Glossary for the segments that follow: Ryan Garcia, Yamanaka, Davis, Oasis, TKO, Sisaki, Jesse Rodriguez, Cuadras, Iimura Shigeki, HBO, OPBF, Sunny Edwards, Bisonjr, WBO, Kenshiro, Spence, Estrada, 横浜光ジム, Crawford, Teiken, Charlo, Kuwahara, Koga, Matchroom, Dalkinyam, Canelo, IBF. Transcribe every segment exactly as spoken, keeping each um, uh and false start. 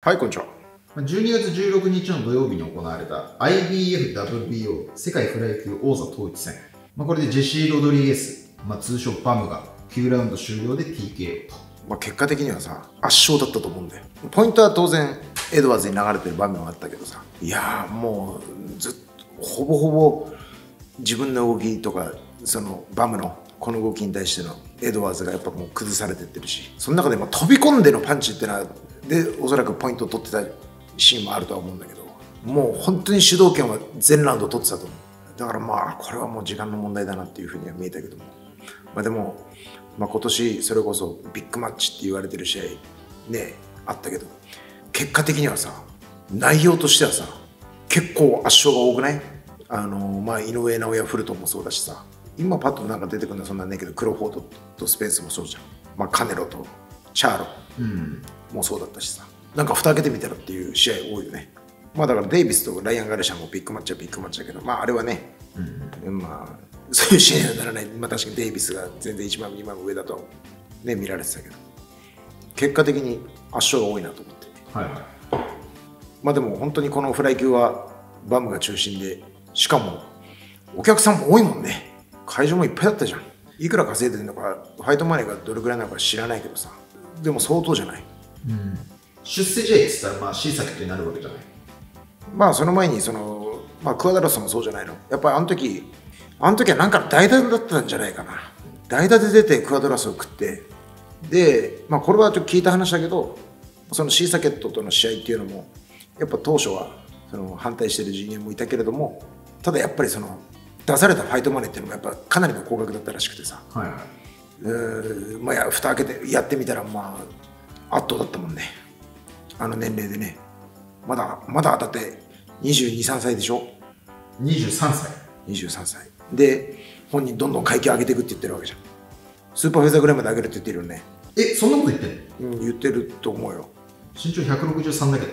はい、こんにちは。じゅうにがつじゅうろくにちの土曜日に行われた アイビーエフダブリュービーオー 世界フライ級王座統一戦。まあ、これでジェシー・ロドリゲス、まあ、通称バムがきゅうラウンド終了で ティーケーオー と。まあ結果的にはさ、圧勝だったと思うんだよ。ポイントは当然、エドワーズに流れてる場面もあったけどさ、いやーもうずっと、ほぼほぼ自分の動きとか、そのバムのこの動きに対してのエドワーズがやっぱもう崩されてってるし、その中でも飛び込んでのパンチってのは、でおそらくポイントを取ってたシーンもあるとは思うんだけど、もう本当に主導権は全ラウンド取ってたと思う。だからまあこれはもう時間の問題だなっていうふうには見えたけども、まあ、でも、まあ、今年それこそビッグマッチって言われてる試合ねあったけど、結果的にはさ、内容としてはさ結構圧勝が多くない？あのまあ井上尚弥フルトンもそうだしさ、今パッとなんか出てくるのはそんなんねえけど、クロフォードとスペンスもそうじゃん、まあ、カネロとチャーロ、うんもうそうだったしさ、なんか蓋開けてみたらっていう試合多いよね。まあだからデイビスとライアン・ガルシャもビッグマッチはビッグマッチだけど、まああれはね、うん、まあそういう試合にはならない。まあ確かにデイビスが全然いちばんにばん上だとね見られてたけど、結果的に圧勝が多いなと思って、はいはい、まあでも本当にこのフライ級はバムが中心で、しかもお客さんも多いもんね。会場もいっぱいだったじゃん。いくら稼いでるのか、ファイトマネーがどれくらいなのか知らないけどさ、でも相当じゃない。うん、出世試合って言ったら、まあ、シーサキってなるわけじゃない。まあその前にその、まあ、クアダロスもそうじゃないの。やっぱりあの時あの時はなんか代打だったんじゃないかな。代打で出てクアドラスを食って、で、まあ、これはちょっと聞いた話だけど、そのシーサケットとの試合っていうのもやっぱ当初はその反対してる陣営もいたけれども、ただやっぱりその出されたファイトマネーっていうのもやっぱかなりの高額だったらしくてさ、はいはい、えー、まあ、や蓋開けてやってみたらまあ圧倒だったもんね、あの年齢でね。まだまだだってにじゅうに、さんさいでしょ。にじゅうさんさいにじゅうさんさいで本人どんどん階級上げていくって言ってるわけじゃん。スーパーフェザーぐらいまで上げるって言ってるよね。え、そんなこと言ってるの？うん、言ってると思うよ。身長ひゃくろくじゅうさんだけ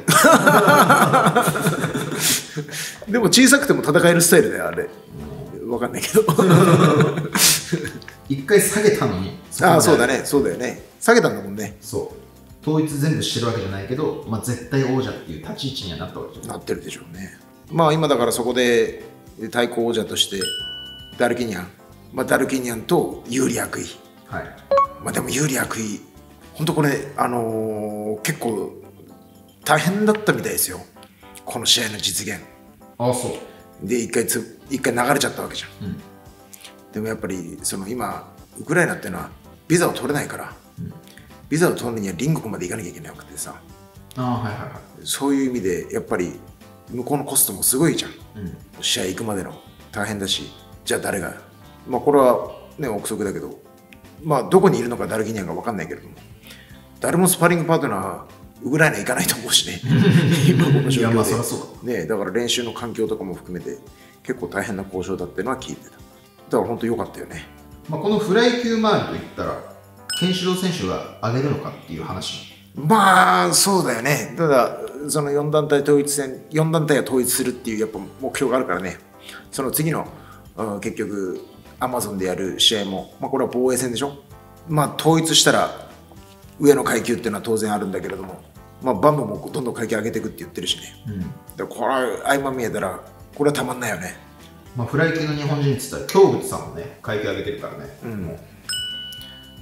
どでも小さくても戦えるスタイルだよあれ。分かんないけど一回下げたのに。ああそうだね、そうだよね、下げたんだもんね。そう統一全部してるわけじゃないけど、まあ、絶対王者っていう立ち位置にはなったわけじゃない。なってるでしょうね。まあ今だからそこで対抗王者としてダルキニャン、まあ、ダルキニャンと有利悪意、はい、まあでも有利悪意本当これあのー、結構大変だったみたいですよ、この試合の実現。ああそうで一回つ一回流れちゃったわけじゃん、うん、でもやっぱりその今ウクライナっていうのはビザを取れないから、うん、ビザを取るには隣国まで行かなきゃいけなくてさ、あ、はいはいはい、そういう意味でやっぱり向こうのコストもすごいじゃん、うん、試合行くまでの大変だし、じゃあ誰が、まあ、これは、ね、憶測だけど、まあ、どこにいるのかダルギニャンが分かんないけれども、誰もスパーリングパートナーウクライナ行かないと思うしね今この状況で、ね、だから練習の環境とかも含めて結構大変な交渉だっていうのは聞いてた。だから本当良かったよね。まあこのフライ級周りといったらケンシロウ選手が上げるのかっていう話。まあそうだよね。ただそのよんだんたい統一戦、よんだんたいを統一するっていうやっぱ目標があるからね。その次の、うん、結局アマゾンでやる試合も、まあ、これは防衛戦でしょ。まあ統一したら上の階級っていうのは当然あるんだけれども、まあ、バムもどんどん階級上げていくって言ってるしね、うん、だからこれは相まみえたらこれはたまんないよね。まあフライ級の日本人って言ったら京口さんもね階級上げてるからね、うん、だか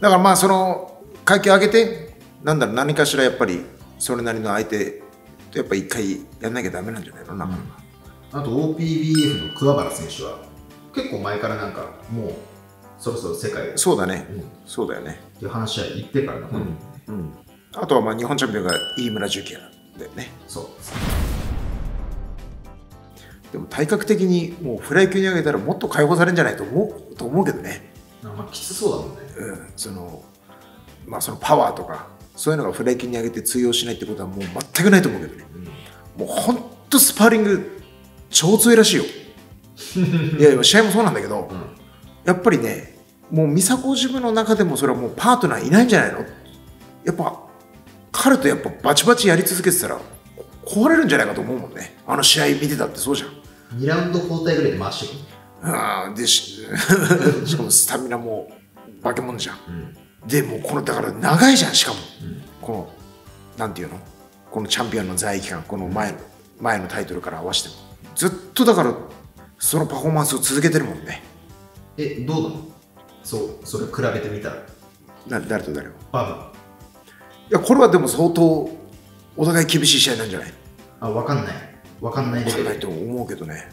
らまあその階級上げて、なんだろう、何かしらやっぱりそれなりの相手とやっぱ一回やんなきゃダメなんじゃないの、なかなか。うん、あと オーピービーエフ の桑原選手は結構前からなんかもうそろそろ世界、そうだね、うん、そうだよねっていう話は言ってからな、うんうん、あとはまあ日本チャンピオンが飯村重樹だよね。そうでも体格的にもうフライ級に上げたらもっと解放されるんじゃないと思うと思うけどね。まあきつそうだもんね、うん、そのまあそのパワーとかそういうのがフライ級に上げて通用しないってことはもう全くないと思うけどね、うん、もうほんとスパーリング超強いらしいよいやいや試合もそうなんだけど、うん、やっぱりねもう美佐子ジムの中でもそれはもうパートナーいないんじゃないの。やっぱ彼とやっぱバチバチやり続けてたら壊れるんじゃないかと思うもんね。あの試合見てたってそうじゃん。にラウンド交代ぐらいで回してくる、あで し, しかもスタミナも化け物じゃん、うん、でもうこのだから長いじゃん、しかも、うん、このなんていうのこのチャンピオンの在位期間、この前の前のタイトルから合わせてもずっとだからそのパフォーマンスを続けてるもんね。え、どうなの？そう、それ比べてみたら。な、誰と誰を？バブ。いや、これはでも相当お互い厳しい試合なんじゃない？あ、分かんない。分かんない。分かんないと思うけどね。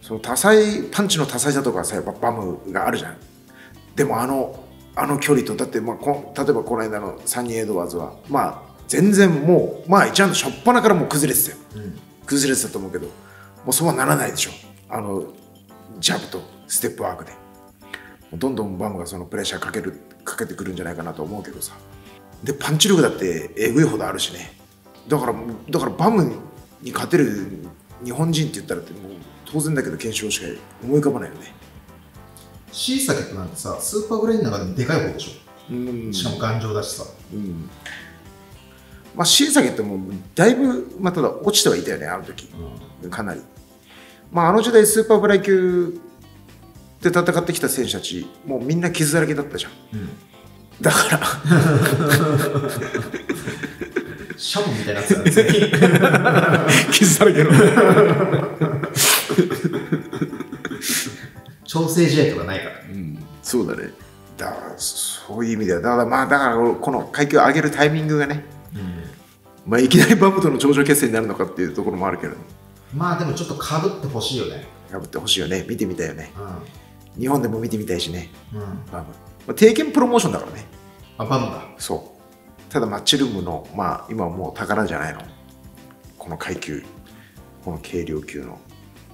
その多彩、パンチの多彩さとかさ、やっぱバムがあるじゃん。でもあの、あの距離と、だって、まあ、こ例えばこの間のサニー・エドワーズは、まあ、全然もう、まあ、一応初っ端からもう崩れてたよ。うん、崩れてたと思うけど、もうそうはならないでしょ。あの、ジャブとステップワークで。どんどんバムがそのプレッシャーかける、かけてくるんじゃないかなと思うけどさ。で、パンチ力だってえぐいほどあるしね。だから、だからバムに勝てる日本人って言ったらって、もう、当然だけど検証しか思い浮かばないよね。シイサケってなんてさ、スーパーグレイの中でもでかい方でしょ。うん、しかも頑丈だしさ。うん、まあシイサケってもうだいぶ、まあ、ただ落ちてはいたよね、あの時、うん、かなり。まああの時代スーパーフライ級で戦ってきた選手たちもうみんな傷だらけだったじゃん。うん、だからシャモみたいなやつなんですね。傷だらけの。調整試合とかないから、うん、そうだね。だからそういう意味ではだからまあだからこの階級を上げるタイミングがね、うん、まあいきなりバムとの頂上決戦になるのかっていうところもあるけど、まあでもちょっとかぶってほしいよね。かぶってほしいよね。見てみたいよね、うん、日本でも見てみたいしね、うん、バム、まあ、定見プロモーションだからね。あ、バムだ。そう。ただマッチルームのまあ今はもう宝じゃないの、この階級、この軽量級の。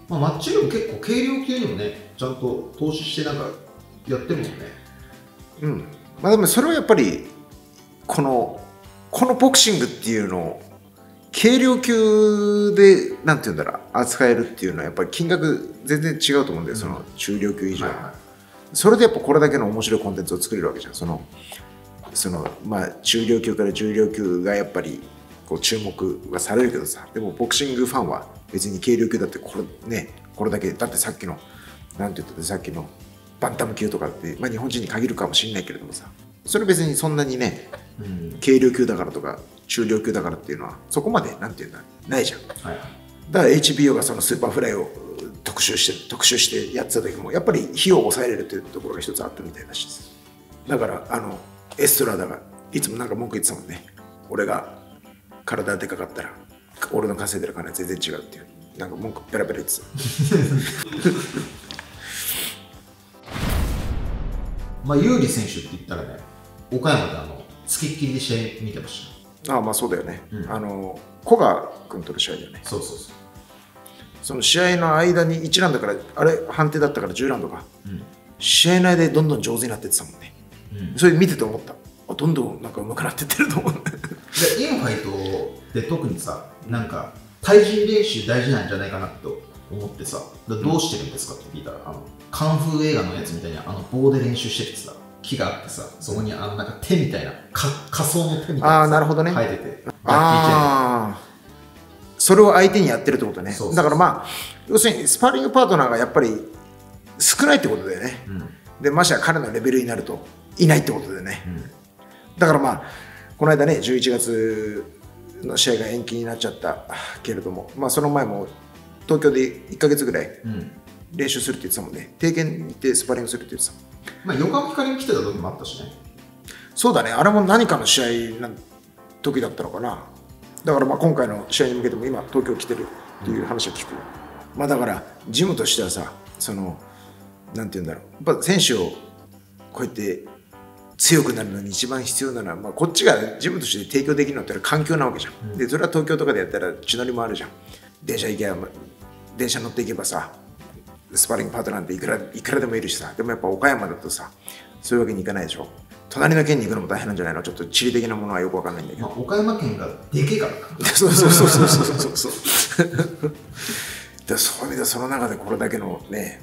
まあ、マッチルーム結構軽量級にもねちゃんと投資してなんかやってるもんね。うん、まあ、でもそれはやっぱりこのこのボクシングっていうのを軽量級でなんて言うんだろう、扱えるっていうのはやっぱり金額全然違うと思うんだよ、うん、その中量級以上、はいはい、それでやっぱこれだけの面白いコンテンツを作れるわけじゃん。そのそのまあ中量級から重量級がやっぱりこう注目はされるけどさ、でもボクシングファンは別に軽量級だってこれね、これだけだってさっきのなんて言ったってさっきのバンタム級とかって、まあ、日本人に限るかもしれないけれどもさ、それ別にそんなにね、うん、軽量級だからとか中量級だからっていうのはそこまでなんていうんだないじゃん、はい、だから エイチビーオー がそのスーパーフライを特集して特集してやってた時もやっぱり費用を抑えれるというところが一つあったみたいだし、だからあのエストラダがいつもなんか文句言ってたもんね。俺が体でかかったら俺の稼いでる金は全然違うっていうなんか文句ペラペラ言ってた。まあ有利選手って言ったらね、岡山であのつきっきりで試合見てました。ああ、まあそうだよね、うん、あの古賀君との試合だよね。そうそうそう。その試合の間にいちラウンドからあれ判定だったからじゅうラウンドか、うん、試合の間でどんどん上手になってってたもんね、うん、それ見てて思った。あ、どんどんなんか上手くなってってると思う。でインファイトで特にさ、なんか対人練習大事なんじゃないかなと思ってさ、どうしてるんですかって聞いたら、あのカンフー映画のやつみたいにあの棒で練習しててさ、木があってさ、そこにあのなんか手みたいなか仮想の手みたいなのが生えてて、ああそれを相手にやってるってことね。だからまあ要するにスパーリングパートナーがやっぱり少ないってことだよね、うん、でましては彼のレベルになるといないってことだよね、うん、だからまあこの間ねじゅういちがつの試合が延期になっちゃったけれども、まあ、その前も東京でいっかげつぐらい練習するって言ってたもんね、定見に行ってスパリングするって言ってたもん。まあ横浜光に来てた時もあったしね。そうだね、あれも何かの試合の時だったのかな。だからまあ今回の試合に向けても今東京来てるっていう話は聞く、うん、まあだからジムとしてはさ、そのなんて言うんだろう、やっぱ選手をこうやって強くなるのに一番必要なのは、まあ、こっちが自分として提供できるのって環境なわけじゃん、うん、でそれは東京とかでやったら地のりもあるじゃん。電車行けば電車乗っていけばさ、スパーリングパートナーっていくらいくらでもいるしさ、でもやっぱ岡山だとさそういうわけにいかないでしょ。隣の県に行くのも大変なんじゃないの。ちょっと地理的なものはよくわかんないんだけど、まあ、岡山県がでけえからか。そうそうそうそうそうそうそうで、その中でこれだけのね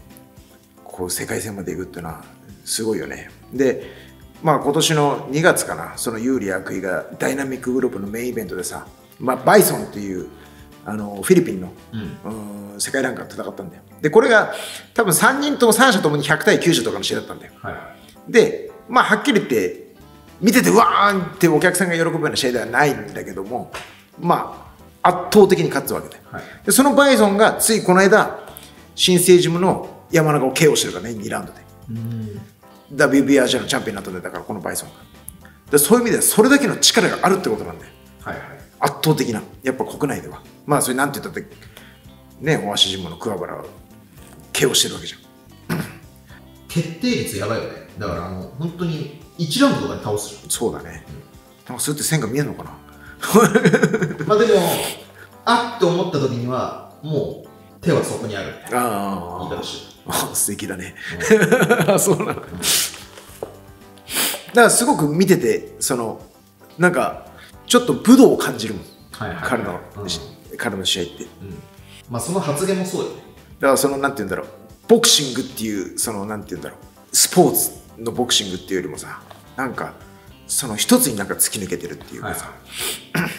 こう世界戦まで行くっていうのはすごいよね。でまあ今年のにがつかな、その有利悪意がダイナミックグループのメインイベントでさ、まあ、バイソンっていうあのフィリピンの、うん、うん世界ランカーと戦ったんだよ。でこれが多分さんにんとさん者ともにひゃくたいきゅうじゅうとかの試合だったんだよ、はい、でまあはっきり言って見ててうわーんってお客さんが喜ぶような試合ではないんだけども、まあ圧倒的に勝つわけで、はい、でそのバイソンがついこの間新生ジムの山中を ケーオー してるからね、にラウンドで、うん、ダブリュービーオー アジアのチャンピオンになったんだから、このバイソンがで、そういう意味ではそれだけの力があるってことなんで、はい、はい、圧倒的な、やっぱ国内ではまあそれなんて言ったってね、オアシジムの桑原を ケーオー してるわけじゃん。決定率やばいよね。だからあの本当にいちラウンドとかで倒す。そうだね。なんかそうやって線が見えるのかな。まあでもあって思った時にはもう手はそこにある。ああ。言い方し。素敵だね。うん、そうなの。だからすごく見ててそのなんかちょっと武道を感じるもん。はいはい、彼の、うん、彼の試合って。うん、まあその発言もそうよね。だからそのなんて言うんだろう。ボクシングっていうそのなんて言うんだろう。スポーツのボクシングっていうよりもさ、なんかその一つになんか突き抜けてるっていうかさ、はい